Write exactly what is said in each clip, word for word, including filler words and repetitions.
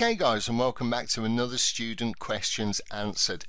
Okay guys, and welcome back to another student questions answered,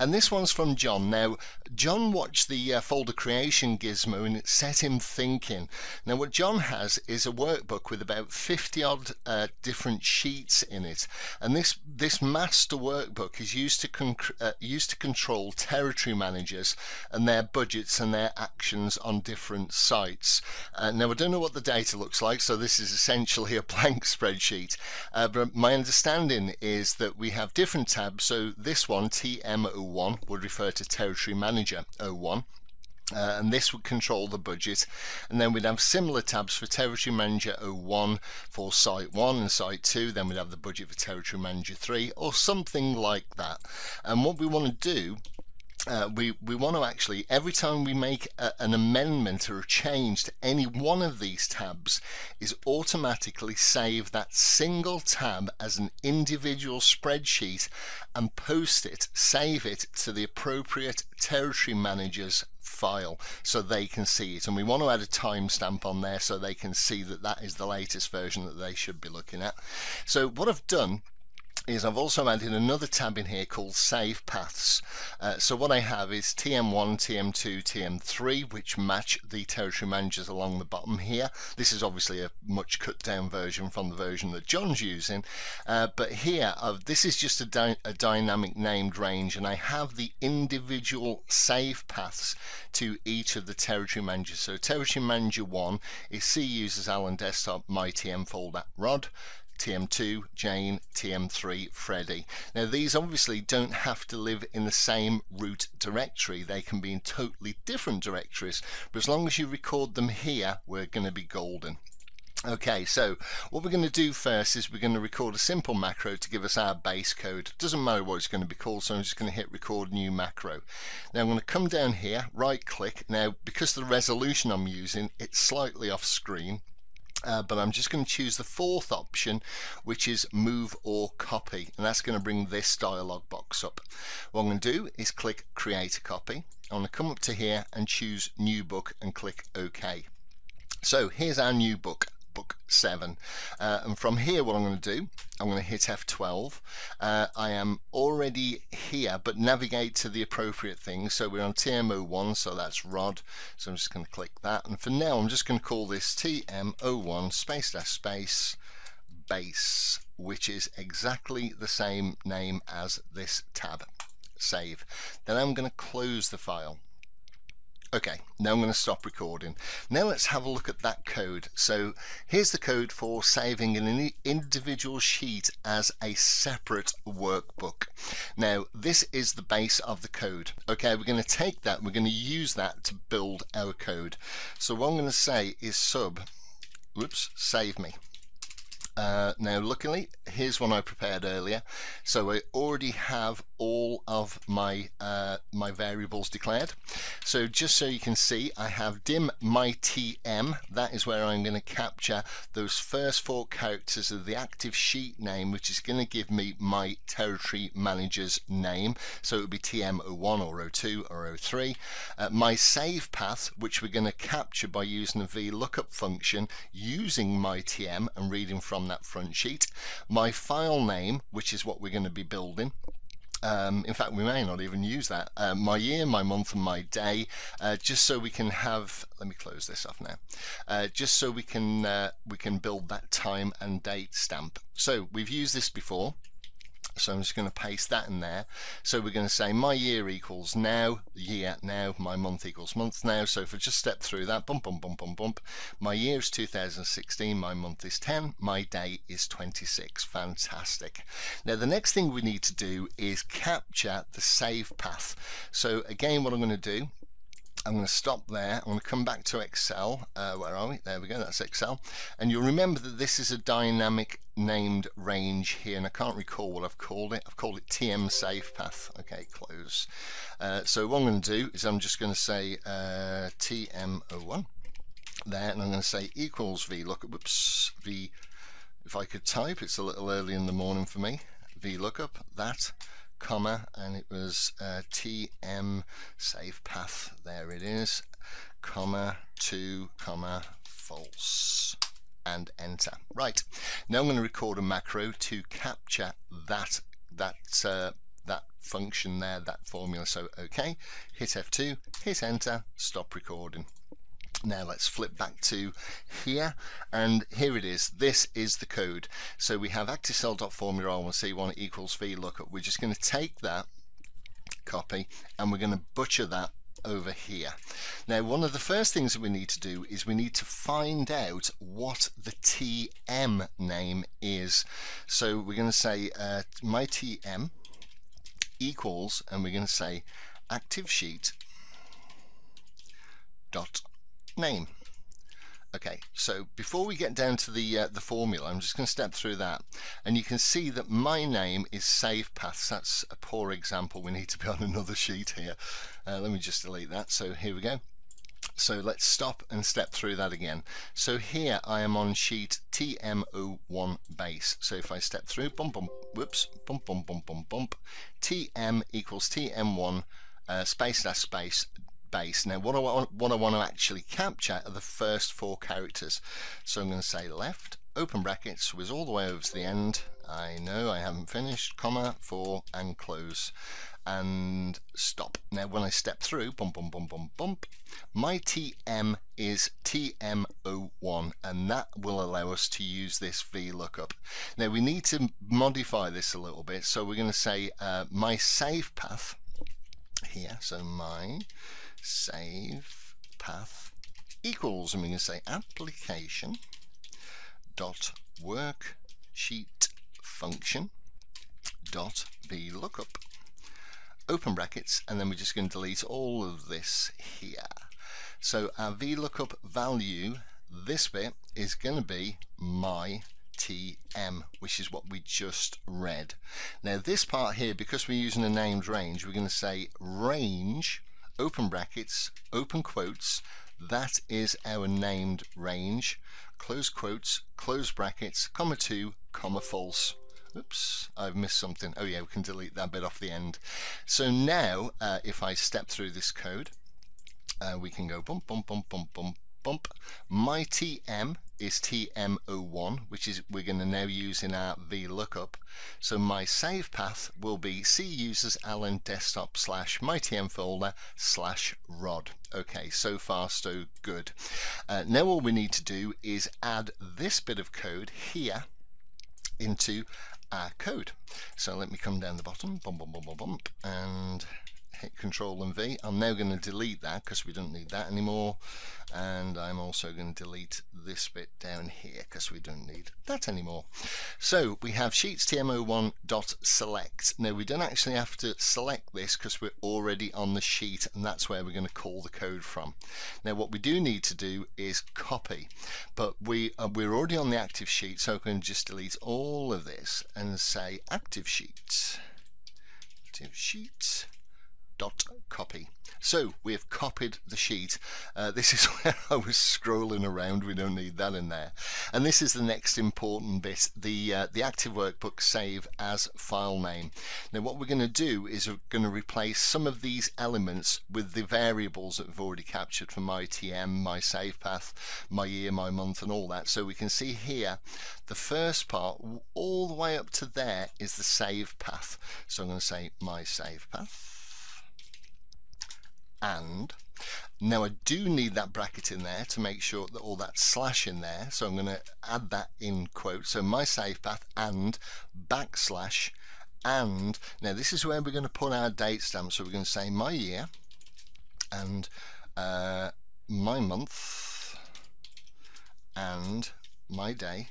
and this one's from John. Now John watched the uh, folder creation gizmo and it set him thinking. Now what John has is a workbook with about fifty odd uh, different sheets in it, and this this master workbook is used to con uh, used to control territory managers and their budgets and their actions on different sites. Uh, now I don't know what the data looks like, so this is essentially a blank spreadsheet, uh, but my My understanding is that we have different tabs. So this one, T M zero one, would refer to Territory Manager zero one. Uh, and this would control the budget, and then we'd have similar tabs for Territory Manager zero one for Site one and Site two, then we'd have the budget for Territory Manager three or something like that. And what we want to do, Uh, we, we want to actually, every time we make a, an amendment or a change to any one of these tabs, is automatically save that single tab as an individual spreadsheet and post it, save it to the appropriate territory manager's file so they can see it. And we want to add a timestamp on there so they can see that that is the latest version that they should be looking at. So what I've done is I've also added another tab in here called Safe Paths. Uh, so what I have is T M one, T M two, T M three, which match the territory managers along the bottom here. This is obviously a much cut down version from the version that John's using, uh, but here I've, this is just a, dy a dynamic named range, and I have the individual save paths to each of the territory managers. So territory manager one is C users Allen desktop, my T M folder Rod, T M two, Jane, T M three, Freddy. Now these obviously don't have to live in the same root directory. They can be in totally different directories, but as long as you record them here, we're going to be golden. Okay, so what we're going to do first is we're going to record a simple macro to give us our base code. Doesn't matter what it's going to be called, so I'm just going to hit record new macro. Now I'm going to come down here, right click. Now because the resolution I'm using, it's slightly off screen. Uh, but I'm just going to choose the fourth option, which is move or copy, and that's going to bring this dialog box up. What I'm going to do is click create a copy. I'm going to come up to here and choose new book and click OK. So here's our new book, book seven, uh, and from here what I'm going to do, I'm going to hit F twelve. uh, I am already here, but navigate to the appropriate thing. So we're on T M zero one, so that's Rod, so I'm just going to click that, and for now I'm just going to call this T M zero one space dash space base, which is exactly the same name as this tab. Save. Then I'm going to close the file. Okay, now I'm going to stop recording. Now let's have a look at that code. So here's the code for saving an individual sheet as a separate workbook. Now this is the base of the code. Okay, we're going to take that, we're going to use that to build our code. So what I'm going to say is sub, whoops, save me. Uh, now luckily here's one I prepared earlier, so I already have all of my uh, my variables declared. So just so you can see, I have dim my T M, that is where I'm going to capture those first four characters of the active sheet name, which is going to give me my territory manager's name, so it would be T M zero one or zero two or zero three. Uh, my save path, which we're going to capture by using the VLOOKUP function, using my T M and reading from that front sheet. My file name, which is what we're going to be building. Um, in fact, we may not even use that. Uh, my year, my month and my day, uh, just so we can have, let me close this off now, uh, just so we can uh, we can build that time and date stamp. So we've used this before, so I'm just going to paste that in there. So we're going to say my year equals now, year now, my month equals month now. So if I just step through that, bump, bump, bump, bump, bump. My year is two thousand sixteen, my month is ten, my day is twenty-six. Fantastic. Now the next thing we need to do is capture the save path. So again, what I'm going to do, I'm going to stop there. I'm going to come back to Excel. Uh, where are we? There we go. That's Excel. And you'll remember that this is a dynamic named range here, and I can't recall what I've called it. I've called it T M Safe Path. Okay, close. Uh, so what I'm going to do is I'm just going to say uh, T M zero one there, and I'm going to say equals VLOOKUP. Whoops, V. If I could type, it's a little early in the morning for me. VLOOKUP that, comma, and it was uh, T M Safe Path, there it is, comma two, comma false. and enter. Right, now I'm going to record a macro to capture that that uh, that function there, that formula. So okay, hit F two, hit enter, stop recording. Now let's flip back to here, and here it is. This is the code. So we have ActiveCell.formula R one C one equals VLOOKUP. We're just going to take that, copy, and we're going to butcher that over here. Now, one of the first things that we need to do is we need to find out what the T M name is. So we're going to say uh, my T M equals, and we're going to say ActiveSheet dot name. Okay, so before we get down to the uh, the formula, I'm just going to step through that, and you can see that my name is Safe Paths. That's a poor example. We need to be on another sheet here. Uh, let me just delete that. So here we go. So let's stop and step through that again. So here I am on sheet T M zero one base. So if I step through, bump bump, whoops, bump bump bump bump bump, T M equals T M one uh, space dash space base. Now what I, want, what I want to actually capture are the first four characters. So I'm going to say left, open brackets, whiz all the way over to the end, I know I haven't finished, comma, four, and close, and stop. Now when I step through, bump, bump, bump, bump, bump, my T M is T M zero one, and that will allow us to use this VLOOKUP. Now we need to modify this a little bit, so we're going to say uh, my save path here, so my save path equals, and we're going to say application dot worksheet function dot VLOOKUP, open brackets, and then we're just going to delete all of this here. So our VLOOKUP value, this bit, is going to be my T M, which is what we just read. Now this part here, because we're using a named range, we're going to say range, open brackets, open quotes, that is our named range, close quotes, close brackets, comma two, comma false. Oops, I've missed something. Oh yeah, we can delete that bit off the end. So now uh, if I step through this code, uh, we can go bump bump bump bump bump bump. My T M is T M zero one, which is we're going to now use in our VLOOKUP. So my save path will be C users Allen desktop slash my T M folder slash Rod. Okay, so far so good. Uh, now all we need to do is add this bit of code here into our code. So let me come down the bottom, bump bump bump bump, bump, and hit Control and V. I'm now going to delete that because we don't need that anymore, and I'm also going to delete this bit down here because we don't need that anymore. So we have sheets T M zero one dot select. Now we don't actually have to select this because we're already on the sheet, and that's where we're going to call the code from. Now what we do need to do is copy, but we uh, we're already on the active sheet, so I can just delete all of this and say active sheets, active sheets dot copy. So we have copied the sheet. Uh, this is where I was scrolling around. We don't need that in there. And this is the next important bit, the uh, the Active Workbook save as file name. Now what we're going to do is we're going to replace some of these elements with the variables that we've already captured for my T M, my save path, my year, my month, and all that. So we can see here the first part all the way up to there is the save path. So I'm going to say my save path. And now I do need that bracket in there to make sure that all that slash in there, so I'm going to add that in quotes. So my save path and backslash, and now this is where we're going to put our date stamp. So we're going to say my year and uh, my month and my day.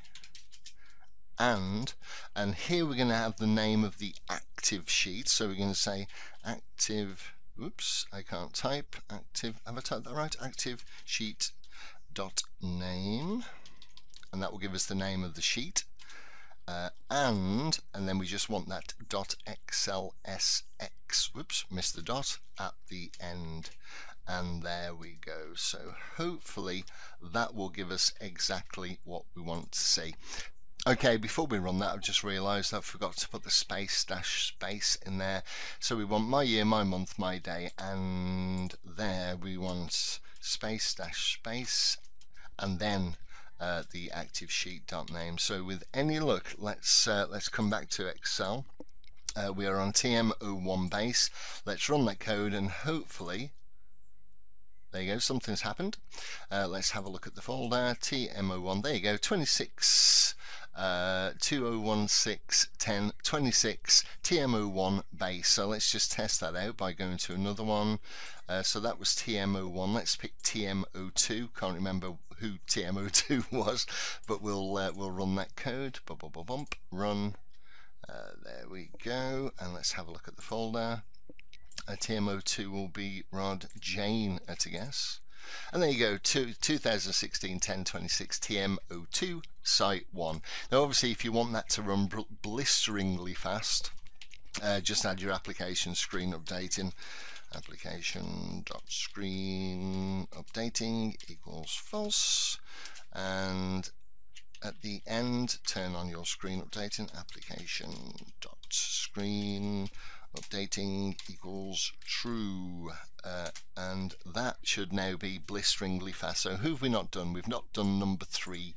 And and here we're going to have the name of the active sheet. So we're going to say active. Oops, I can't type. Active, have I typed that right? Active sheet dot name, and that will give us the name of the sheet. Uh, and and then we just want that dot X L S X. Whoops, missed the dot at the end. And there we go. So hopefully that will give us exactly what we want to see. Okay, before we run that, I've just realised I've forgot to put the space dash space in there. So we want my year, my month, my day, and there we want space dash space, and then uh, the ActiveSheet.name. So with any luck, let's uh, let's come back to Excel. Uh, we are on T M zero one base. Let's run that code and hopefully, there you go, something's happened. Uh, let's have a look at the folder, T M zero one, there you go, twenty-six, uh, two oh one six ten twenty-six, T M zero one base. So let's just test that out by going to another one. Uh, so that was T M zero one, let's pick T M zero two, can't remember who T M zero two was, but we'll, uh, we'll run that code, bump, bump, bump, run, uh, there we go, and let's have a look at the folder. Uh, T M zero two will be Rod, Jane at a guess. And there you go, two thousand sixteen ten twenty-six T M zero two site one. Now obviously if you want that to run bl blisteringly fast, uh, just add your application screen updating. Application dot screen updating equals false. And at the end, turn on your screen updating, application dot screen updating equals true, uh, and that should now be blisteringly fast. So who've we not done? We've not done number three.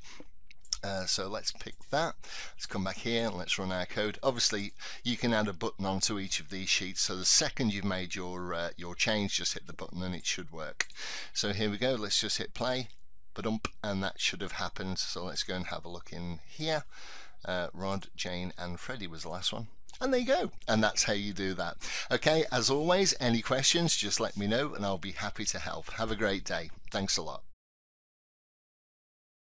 Uh, so let's pick that. Let's come back here and let's run our code. Obviously, you can add a button onto each of these sheets. So the second you've made your uh, your change, just hit the button and it should work. So here we go. Let's just hit play, ba-dump, and that should have happened. So let's go and have a look in here. Uh, Rod, Jane, and Freddy was the last one. And there you go, and that's how you do that. Okay, as always, any questions, just let me know and I'll be happy to help. Have a great day. Thanks a lot.